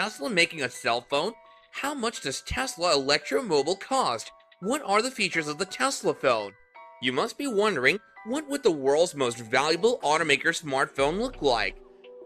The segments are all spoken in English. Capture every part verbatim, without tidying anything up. Tesla making a cell phone? How much does Tesla Electromobile cost? What are the features of the Tesla phone? You must be wondering, what would the world's most valuable automaker smartphone look like?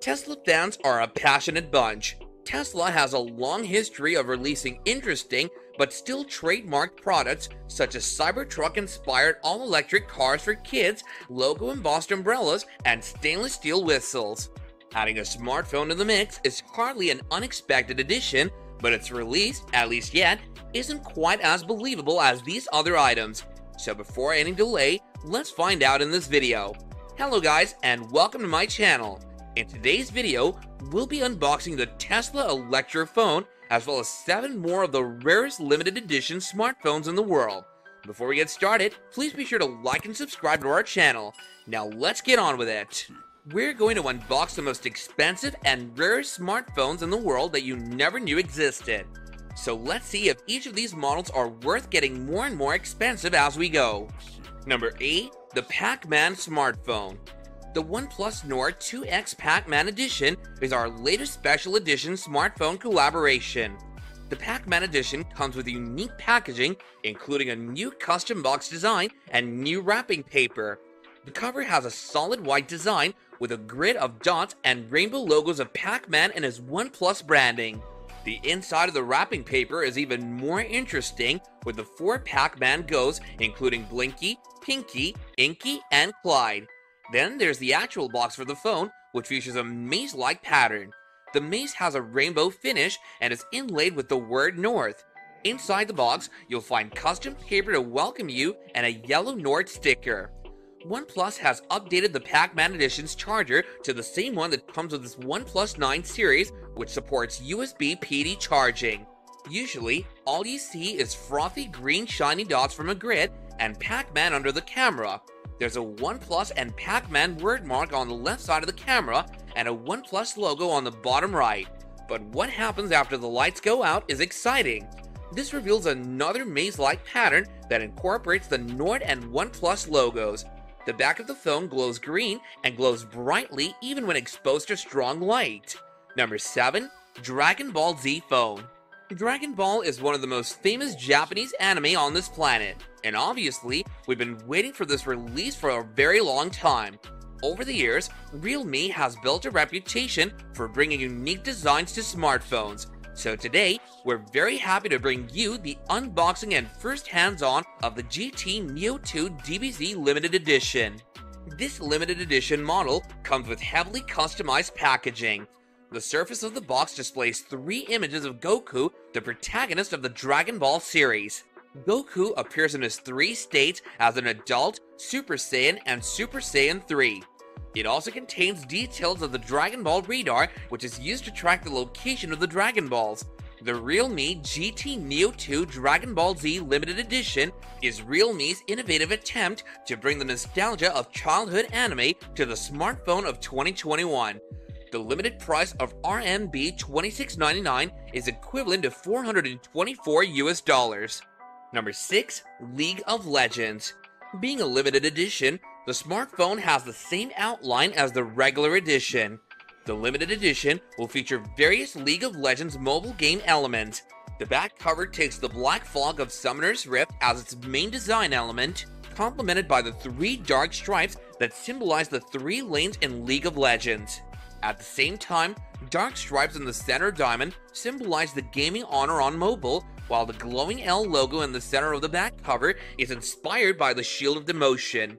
Tesla fans are a passionate bunch. Tesla has a long history of releasing interesting but still trademarked products such as Cybertruck-inspired all-electric cars for kids, logo-embossed umbrellas, and stainless steel whistles. Adding a smartphone to the mix is hardly an unexpected addition, but its release, at least yet, isn't quite as believable as these other items. So before any delay, let's find out in this video. Hello guys, and welcome to my channel. In today's video, we'll be unboxing the Tesla Electro phone, as well as seven more of the rarest limited edition smartphones in the world. Before we get started, please be sure to like and subscribe to our channel. Now let's get on with it. We're going to unbox the most expensive and rarest smartphones in the world that you never knew existed. So let's see if each of these models are worth getting more and more expensive as we go. Number eight. The Pac-Man Smartphone. The OnePlus Nord two X Pac-Man Edition is our latest special edition smartphone collaboration. The Pac-Man Edition comes with unique packaging, including a new custom box design and new wrapping paper. The cover has a solid white design with a grid of dots and rainbow logos of Pac-Man and his OnePlus branding. The inside of the wrapping paper is even more interesting, with the four Pac-Man Go's, including Blinky, Pinky, Inky, and Clyde. Then there's the actual box for the phone, which features a maze-like pattern. The maze has a rainbow finish and is inlaid with the word North. Inside the box, you'll find custom paper to welcome you and a yellow Nord sticker. OnePlus has updated the Pac-Man Edition's charger to the same one that comes with this OnePlus nine series, which supports U S B P D charging. Usually, all you see is frothy green shiny dots from a grid and Pac-Man under the camera. There's a OnePlus and Pac-Man word mark on the left side of the camera and a OnePlus logo on the bottom right. But what happens after the lights go out is exciting. This reveals another maze-like pattern that incorporates the Nord and OnePlus logos. The back of the phone glows green and glows brightly even when exposed to strong light. Number seven. Dragon Ball Z Phone. Dragon Ball is one of the most famous Japanese anime on this planet, and obviously, we've been waiting for this release for a very long time. Over the years, Realme has built a reputation for bringing unique designs to smartphones, so today, we're very happy to bring you the unboxing and first hands-on of the G T Neo two D B Z Limited Edition. This limited edition model comes with heavily customized packaging. The surface of the box displays three images of Goku, the protagonist of the Dragon Ball series. Goku appears in his three states as an adult, Super Saiyan, and Super Saiyan three. It also contains details of the Dragon Ball radar, which is used to track the location of the Dragon Balls. The Realme G T Neo two Dragon Ball Z Limited Edition is Realme's innovative attempt to bring the nostalgia of childhood anime to the smartphone of twenty twenty-one. The limited price of R M B twenty-six ninety-nine is equivalent to four hundred twenty-four U S dollars. Number six. League of Legends. Being a limited edition, the smartphone has the same outline as the regular edition. The limited edition will feature various League of Legends mobile game elements. The back cover takes the black fog of Summoner's Rift as its main design element, complemented by the three dark stripes that symbolize the three lanes in League of Legends. At the same time, dark stripes in the center diamond symbolize the gaming honor on mobile, while the glowing L logo in the center of the back cover is inspired by the Shield of Demotion.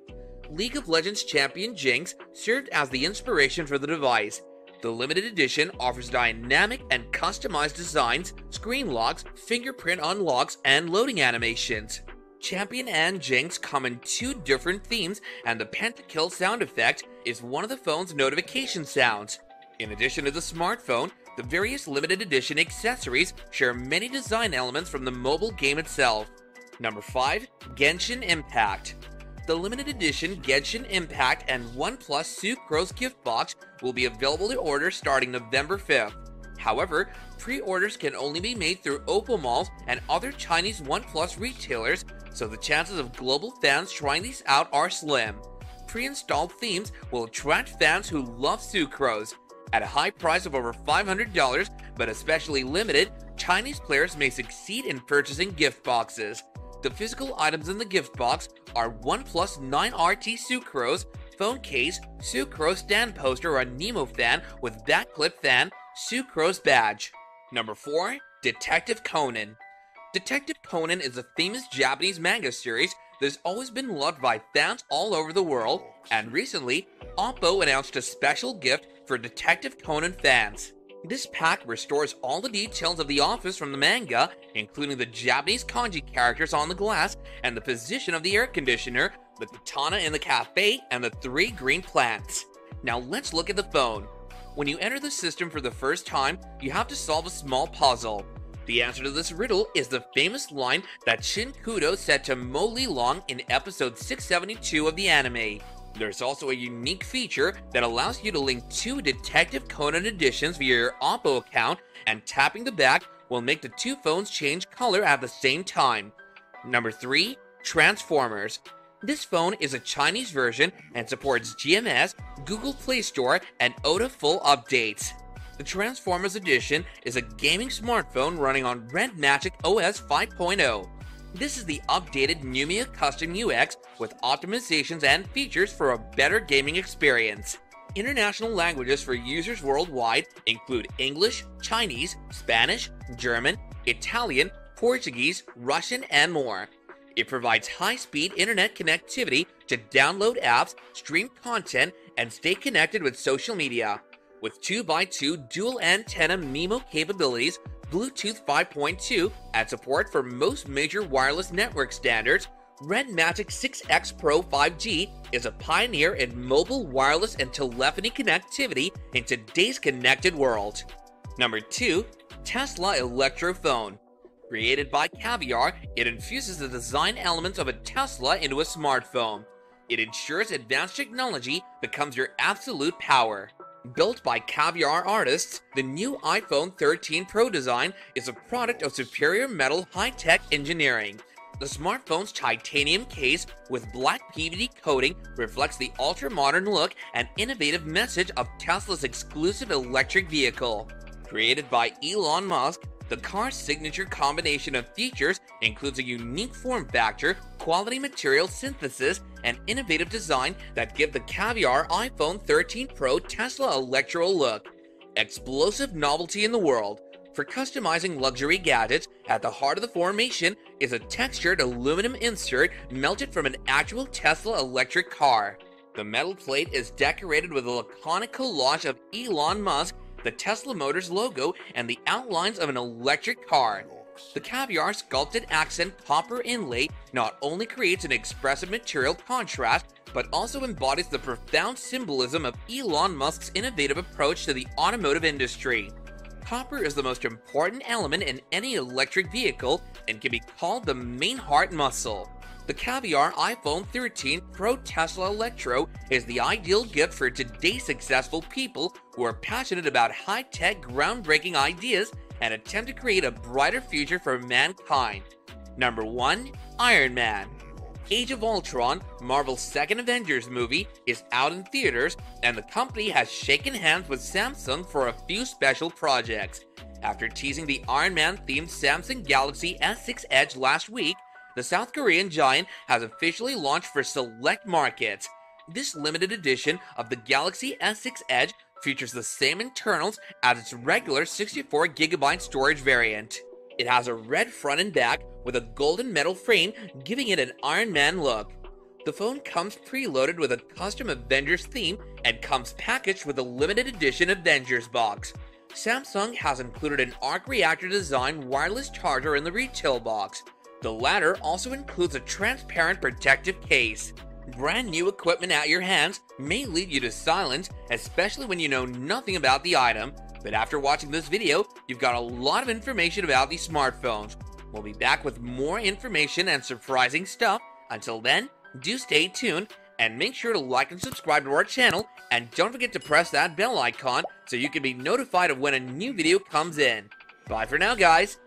League of Legends champion Jinx served as the inspiration for the device. The limited edition offers dynamic and customized designs, screen locks, fingerprint unlocks, and loading animations. Champion and Jinx come in two different themes, and the pentakill sound effect is one of the phone's notification sounds. In addition to the smartphone, the various limited edition accessories share many design elements from the mobile game itself. Number five. Genshin Impact. The limited edition Genshin Impact and OnePlus Sucrose gift box will be available to order starting November fifth. However, pre-orders can only be made through OPPO malls and other Chinese OnePlus retailers, so the chances of global fans trying these out are slim. Pre-installed themes will attract fans who love Sucrose. at a high price of over five hundred dollars, but especially limited, Chinese players may succeed in purchasing gift boxes. The physical items in the gift box are OnePlus nine R T Sucrose, phone case, Sucrose stand poster on Nemo fan with backclip fan, Sucrose badge. Number four. Detective Conan. Detective Conan is a famous Japanese manga series that has always been loved by fans all over the world, and recently, OPPO announced a special gift for Detective Conan fans. This pack restores all the details of the office from the manga, including the Japanese kanji characters on the glass and the position of the air conditioner, the katana in the cafe, and the three green plants. Now let's look at the phone. When you enter the system for the first time, you have to solve a small puzzle. The answer to this riddle is the famous line that Shin Kudo said to Mo Lee Long in episode six seventy-two of the anime. There's also a unique feature that allows you to link two Detective Conan editions via your OPPO account, and tapping the back will make the two phones change color at the same time. Number three. Transformers. This phone is a Chinese version and supports G M S, Google Play Store, and O T A full updates. The Transformers Edition is a gaming smartphone running on Red Magic O S five point oh. This is the updated Nubia custom U X with optimizations and features for a better gaming experience. International languages for users worldwide include English, Chinese, Spanish, German, Italian, Portuguese, Russian, and more. It provides high-speed internet connectivity to download apps, stream content, and stay connected with social media. With two by two dual antenna MIMO capabilities, Bluetooth five point two, and support for most major wireless network standards, Red Magic six X Pro five G is a pioneer in mobile wireless and telephony connectivity in today's connected world. Number two. Tesla Electro phone. Created by Caviar, it infuses the design elements of a Tesla into a smartphone. It ensures advanced technology becomes your absolute power. Built by Caviar artists, the new iPhone thirteen Pro design is a product of superior metal high-tech engineering. The smartphone's titanium case with black P V D coating reflects the ultra-modern look and innovative message of Tesla's exclusive electric vehicle. Created by Elon Musk, the car's signature combination of features includes a unique form factor, quality material synthesis, and innovative design that give the Caviar iPhone thirteen Pro Tesla Electro look. Explosive novelty in the world. For customizing luxury gadgets, at the heart of the formation is a textured aluminum insert melted from an actual Tesla electric car. The metal plate is decorated with a laconic collage of Elon Musk, the Tesla Motors logo, and the outlines of an electric car. The Caviar sculpted accent copper inlay not only creates an expressive material contrast, but also embodies the profound symbolism of Elon Musk's innovative approach to the automotive industry. Copper is the most important element in any electric vehicle and can be called the main heart muscle. The Caviar iPhone thirteen Pro Tesla Electro is the ideal gift for today's successful people who are passionate about high-tech, groundbreaking ideas and attempt to create a brighter future for mankind. Number one. Iron Man. Age of Ultron, Marvel's second Avengers movie, is out in theaters, and the company has shaken hands with Samsung for a few special projects. After teasing the Iron Man-themed Samsung Galaxy S six Edge last week, the South Korean giant has officially launched for select markets. This limited edition of the Galaxy S six Edge features the same internals as its regular sixty-four gigabyte storage variant. It has a red front and back with a golden metal frame, giving it an Iron Man look. The phone comes preloaded with a custom Avengers theme and comes packaged with a limited edition Avengers box. Samsung has included an Arc Reactor design wireless charger in the retail box. The latter also includes a transparent protective case. Brand new equipment at your hands may lead you to silence, especially when you know nothing about the item. But after watching this video, you've got a lot of information about these smartphones. We'll be back with more information and surprising stuff. Until then, do stay tuned and make sure to like and subscribe to our channel, and don't forget to press that bell icon so you can be notified of when a new video comes in. Bye for now, guys.